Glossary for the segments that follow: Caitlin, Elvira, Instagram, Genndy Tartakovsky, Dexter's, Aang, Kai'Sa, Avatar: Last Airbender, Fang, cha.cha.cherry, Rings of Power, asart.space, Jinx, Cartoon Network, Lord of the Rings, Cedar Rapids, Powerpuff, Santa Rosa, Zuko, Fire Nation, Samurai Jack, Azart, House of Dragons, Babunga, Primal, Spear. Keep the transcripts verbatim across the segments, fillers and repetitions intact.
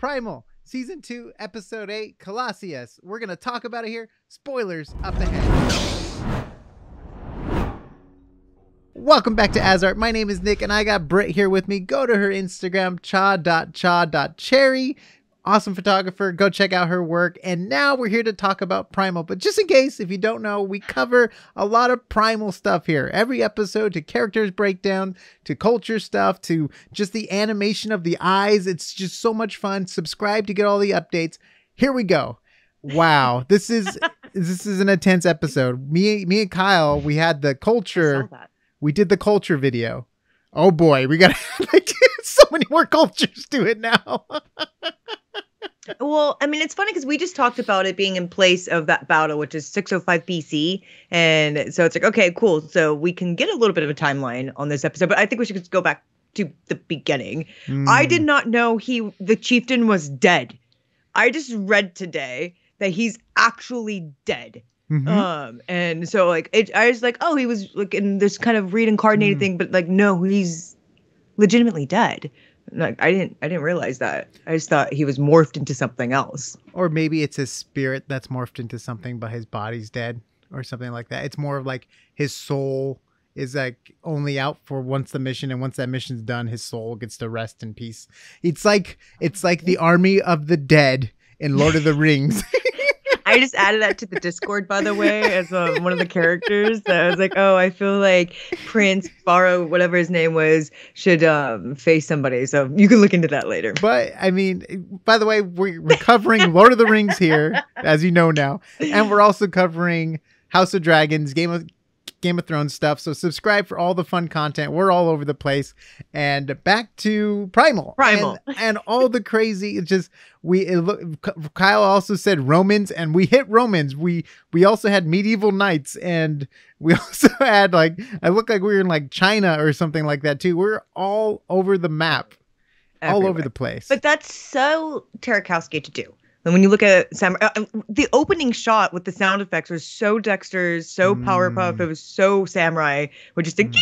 Primal, Season two, Episode eight, Colossus. We're going to talk about it here. Spoilers up ahead. Welcome back to Azart. My name is Nick, and I got Britt here with me. Go to her Instagram, cha dot cha dot cherry. Awesome photographer. Go check out her work. And now we're here to talk about Primal. But just in case, if you don't know, we cover a lot of Primal stuff here. Every episode, to characters breakdown, to culture stuff, to just the animation of the eyes. It's just so much fun. Subscribe to get all the updates. Here we go. Wow. This is this is an intense episode. Me, me and Kyle, we had the culture. We did the culture video. Oh, boy. We got like, so many more cultures to it now. Well, I mean, it's funny because we just talked about it being in place of that battle, which is six oh five B C. And so it's like, okay, cool. So we can get a little bit of a timeline on this episode, but I think we should just go back to the beginning. Mm. I did not know he, the chieftain was dead. I just read today that he's actually dead. Mm-hmm. Um, and so like, it, I was like, oh, he was like in this kind of reincarnated mm. thing, but like, no, he's legitimately dead. Like I didn't, I didn't realize that. I just thought he was morphed into something else. Or maybe it's his spirit that's morphed into something, but his body's dead, or something like that. It's more of like his soul is like only out for once the mission, and once that mission's done, his soul gets to rest in peace. It's like it's like the army of the dead in Lord of the Rings. I just added that to the Discord, by the way, as uh, one of the characters. So I was like, oh, I feel like Prince Borrow, whatever his name was, should um, face somebody. So you can look into that later. But, I mean, by the way, we're, we're covering Lord of the Rings here, as you know now. And we're also covering House of Dragons, Game of, Game of Thrones stuff. So subscribe for all the fun content. We're all over the place. And back to Primal. Primal. And, and all the crazy, it's just... We it look, Kyle also said Romans, and we hit Romans. We we also had medieval knights, and we also had like I look like we were in like China or something like that too. We're all over the map, everywhere. All over the place. But that's so Tartakovsky to do. And when you look at Sam, uh, the opening shot with the sound effects was so Dexter's, so mm. Powerpuff. It was so Samurai. We're just like. Mm.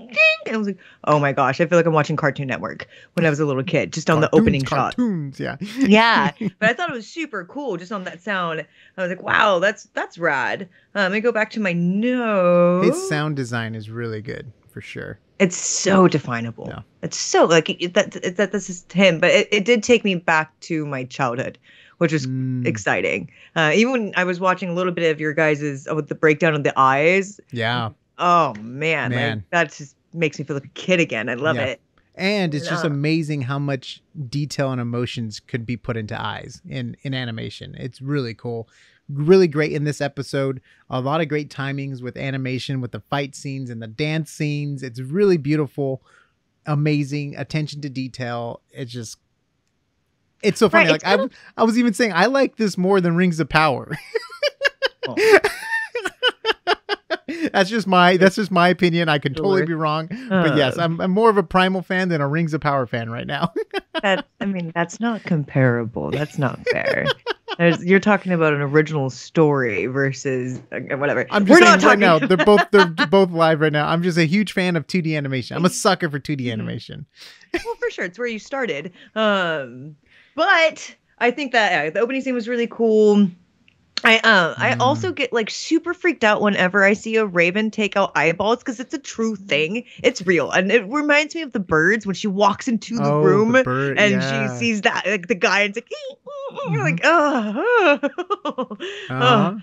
Ding! And I was like, oh my gosh, I feel like I'm watching Cartoon Network when I was a little kid, just on cartoons, the opening cartoons, shot. Cartoons, yeah. Yeah. But I thought it was super cool just on that sound. I was like, wow, that's that's rad. Um, let me go back to my notes. His sound design is really good, for sure. It's so definable. Yeah. It's so, like, it, that, it, that this is him. But it, it did take me back to my childhood, which was mm. exciting. Uh, even when I was watching a little bit of your guys' oh, the breakdown of the eyes. Yeah. Oh, man. man. Like, that just makes me feel like a kid again. I love yeah. it. And it's just amazing how much detail and emotions could be put into eyes in, in animation. It's really cool. Really great in this episode. A lot of great timings with animation, with the fight scenes and the dance scenes. It's really beautiful, amazing, attention to detail. It's just, it's so funny. Right, like I, of- I was even saying, I like this more than Rings of Power. oh. That's just my that's just my opinion. I could totally be wrong, but yes, I'm, I'm more of a Primal fan than a Rings of Power fan right now. that I mean, that's not comparable. That's not fair. There's, you're talking about an original story versus uh, whatever. I'm just We're not talking right now. They're both they're both live right now. I'm just a huge fan of two D animation. I'm a sucker for two D animation. Well, for sure, it's where you started. Um, but I think that uh, the opening scene was really cool. I uh, mm. I also get like super freaked out whenever I see a raven take out eyeballs because it's a true thing. It's real, and it reminds me of the birds when she walks into the oh, room the bird, and yeah. she sees that like the guy and it's like, mm-hmm. we're like oh, oh. Uh-huh.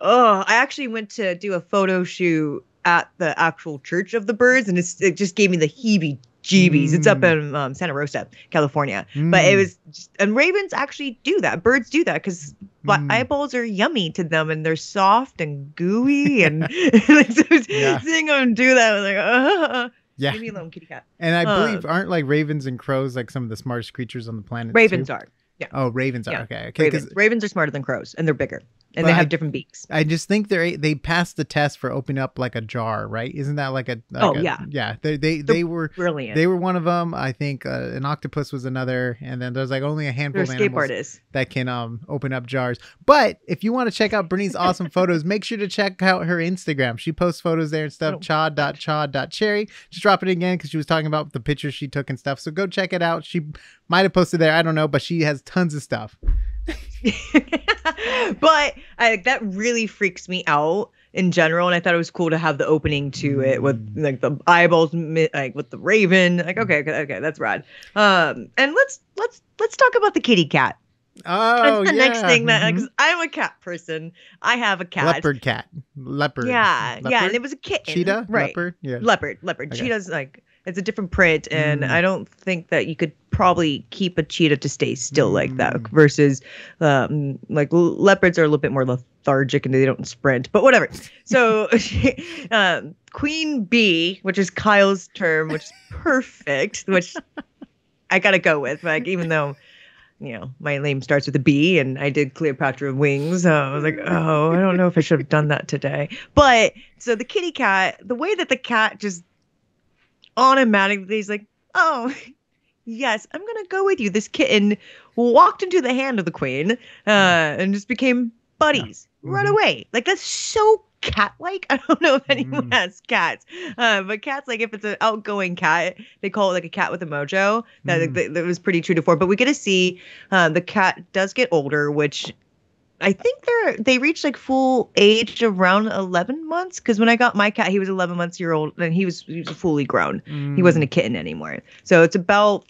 oh. I actually went to do a photo shoot at the actual Church of the Birds, and it's, it just gave me the heebie. Jeebies. Mm. It's up in um, Santa Rosa, California. Mm. But it was, just, and ravens actually do that. Birds do that because mm. eyeballs are yummy to them, and they're soft and gooey. And so yeah. seeing them do that, I was like, oh, yeah. leave me alone, kitty cat. And I um, believe aren't like ravens and crows like some of the smartest creatures on the planet? Ravens too? are. Yeah. Oh, ravens are yeah. okay. okay ravens. ravens are smarter than crows, and they're bigger. And but they have I, different beaks. I just think they they passed the test for opening up like a jar, right? Isn't that like a? Like oh a, yeah, yeah. They they they were brilliant. They were one of them. I think uh, an octopus was another, and then there's like only a handful of animals artists. that can um open up jars. But if you want to check out Bernice's awesome photos, make sure to check out her Instagram. She posts photos there and stuff. Oh. cha dot cha dot cherry. Just drop it again because she was talking about the pictures she took and stuff. So go check it out. She might have posted there. I don't know, but she has tons of stuff. But I, that really freaks me out in general, and I thought it was cool to have the opening to it with like the eyeballs, like with the raven. Like, okay, okay, okay, that's rad. Um, and let's let's let's talk about the kitty cat. Oh, that's the yeah. next thing that mm-hmm. 'cause I'm a cat person. I have a cat, leopard cat, leoperd. Yeah, leopard? yeah, and it was a kitten, cheetah, right? Leopard, yeah. leopard, leopard. Okay. Cheetah's like. It's a different print, and mm. I don't think that you could probably keep a cheetah to stay still mm. like that versus um, like leopards are a little bit more lethargic and they don't sprint, but whatever. So um, Queen Bee, which is Kyle's term, which is perfect, which I got to go with, like, even though, you know, my name starts with a B and I did Cleopatra Wings. So I was like, oh, I don't know if I should have done that today. But so the kitty cat, the way that the cat just automatically he's like, oh yes, I'm gonna go with you. This kitten walked into the hand of the queen uh and just became buddies yeah. mm-hmm. right away. Like, that's so cat-like. I don't know if anyone mm. has cats, uh but cats, like, if it's an outgoing cat, they call it like a cat with a mojo. That, mm. that, that was pretty true to form. But we get to see uh, the cat does get older, which I think they're they reach like full age around eleven months, because when I got my cat, he was eleven months year old, and he was, he was fully grown. Mm. He wasn't a kitten anymore. So it's about,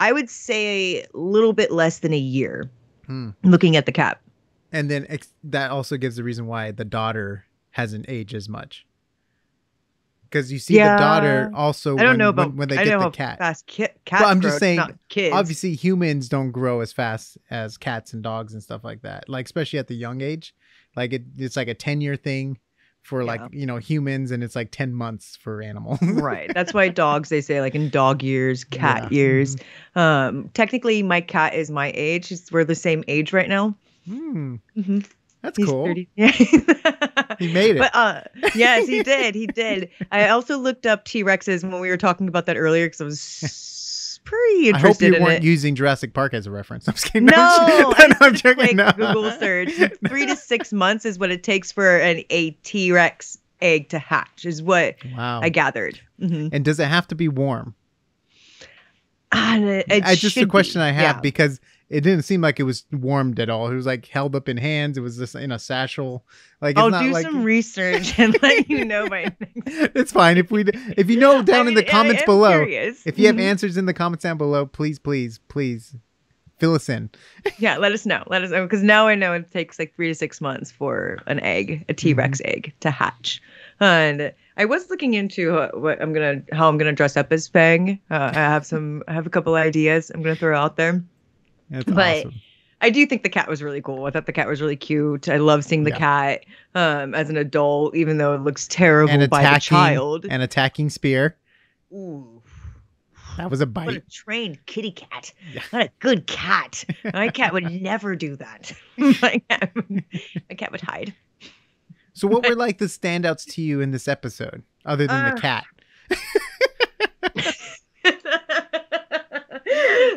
I would say, a little bit less than a year mm. looking at the cat. And then ex that also gives the reason why the daughter hasn't aged as much. Because you see yeah. the daughter also I don't when, know about, when, when they I get know the cat. Fast ki cats well, I'm grow, just saying, kids. Obviously humans don't grow as fast as cats and dogs and stuff like that. Like, especially at the young age, like it, it's like a ten year thing for yeah. like, you know, humans, and it's like ten months for animals. Right. That's why dogs, they say like in dog years, cat yeah. years. Um, technically, my cat is my age. We're the same age right now. Mm. Mm-hmm. That's He's cool. thirty. Yeah. He made it. But, uh, yes, he did. He did. I also looked up T-Rexes when we were talking about that earlier, because I was pretty interested in it. I hope you weren't it. using Jurassic Park as a reference. I'm just kidding. No, no I I'm did a quick no. Google search. Three to six months is what it takes for an, a T-Rex egg to hatch, is what wow. I gathered. Mm-hmm. And does it have to be warm? Uh, it I just the question be. I have yeah. because it didn't seem like it was warmed at all. It was like held up in hands. It was just in a satchel. Like, it's I'll not do like... some research and let you know my. It's fine if we if you know down I mean, in the comments below. Curious. If you have answers in the comments down below, please, please, please fill us in. Yeah, let us know. Let us know, because now I know it takes like three to six months for an egg, a T-Rex mm-hmm. egg, to hatch. And I was looking into uh, what I'm gonna, how I'm gonna dress up as Fang. Uh, I have some, I have a couple ideas I'm gonna throw out there. That's but awesome. I do think the cat was really cool. I thought the cat was really cute. I love seeing the yeah. cat um, as an adult, even though it looks terrible and by a child. And attacking Spear. Ooh, that was a bite. What a trained kitty cat. Yeah. What a good cat. My cat would never do that. My cat, my cat would hide. So what were like the standouts to you in this episode, other than uh, the cat?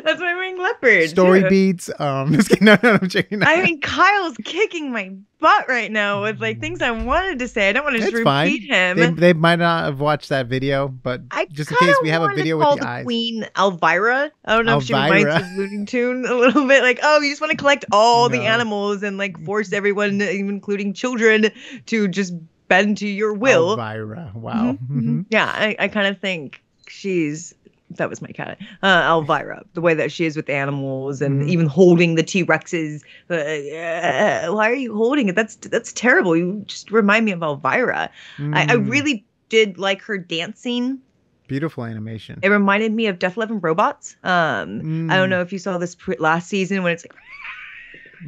That's why I'm wearing leopard. Story yeah. beats. Um, just kidding. No, no, no, I'm joking. I mean, Kyle's kicking my butt right now with like things I wanted to say. I don't want to just repeat fine. him. They, they might not have watched that video, but I just in case we have a video to call with the, the eyes. Queen Elvira. I don't know Elvira. if she reminds of Looney Tunes a little bit. Like, oh, you just want to collect all no. the animals and like force everyone, including children, to just bend to your will. Elvira. Wow. Mm-hmm. Mm-hmm. Yeah, I, I kind of think she's. That was my cat, uh, Elvira. The way that she is with animals, and mm. even holding the T-Rexes. Uh, why are you holding it? That's that's terrible. You just remind me of Elvira. Mm. I, I really did like her dancing. Beautiful animation. It reminded me of Death, Love, and Robots. Um, mm. I don't know if you saw this last season when it's like.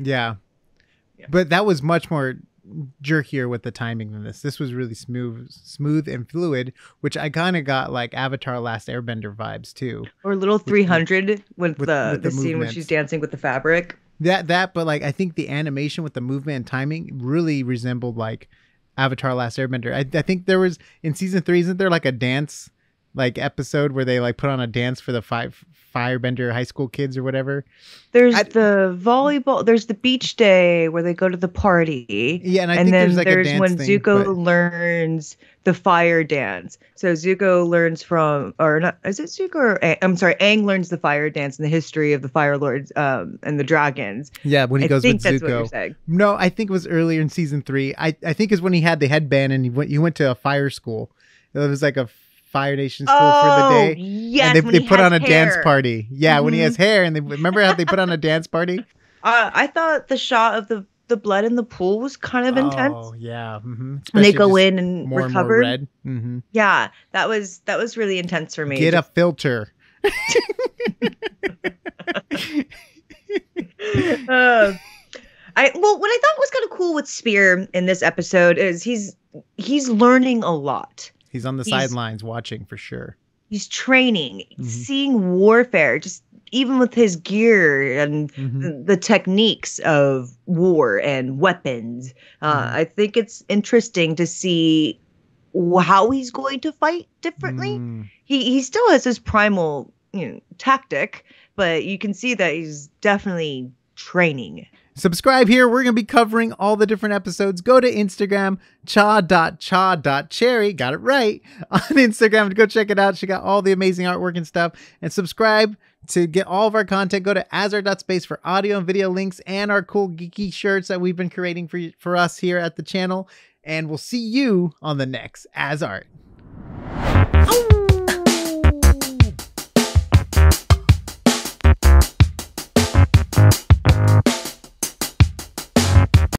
yeah. yeah, but that was much more jerkier with the timing than this. This was really smooth, smooth and fluid, which I kind of got like Avatar: Last Airbender vibes too. Or little three hundred with, with the, with the, the scene when she's dancing with the fabric. that that but like I think the animation with the movement and timing really resembled like Avatar: Last Airbender. I, I think there was in season three, isn't there like a dance like episode where they like put on a dance for the five firebender high school kids or whatever? There's I, the volleyball. There's the beach day where they go to the party. Yeah, and I and think then there's, like there's a dance when thing, Zuko but... learns the fire dance. So Zuko learns from, or not? Is it Zuko? Or Aang? I'm sorry, Aang learns the fire dance and the history of the Fire Lords um, and the dragons. Yeah, when he I goes think with that's Zuko. What you're saying. No, I think it was earlier in season three. I I think is when he had the headband and he went. He went to a fire school. It was like a Fire Nation school oh, for the day. Yes, and they, they put on a hair. dance party. Yeah, mm-hmm. When he has hair, and they remember how they put on a dance party. Uh, I thought the shot of the the blood in the pool was kind of intense. Oh yeah, mm-hmm. And they go in and more recover. And more red. Mm-hmm. Yeah, that was that was really intense for me. Get just... a filter. uh, I well, what I thought was kind of cool with Spear in this episode is he's he's learning a lot. He's on the sidelines watching for sure. He's training, mm-hmm. seeing warfare, just even with his gear and mm-hmm. the, the techniques of war and weapons. Uh, mm-hmm. I think it's interesting to see how he's going to fight differently. Mm-hmm. He he still has his primal you know, tactic, but you can see that he's definitely training. Subscribe here. We're going to be covering all the different episodes. Go to Instagram, cha dot cha dot cherry. Got it right. On Instagram, go check it out. She got all the amazing artwork and stuff. And subscribe to get all of our content. Go to asart dot space for audio and video links and our cool geeky shirts that we've been creating for, for us here at the channel. And we'll see you on the next Azart. Oh!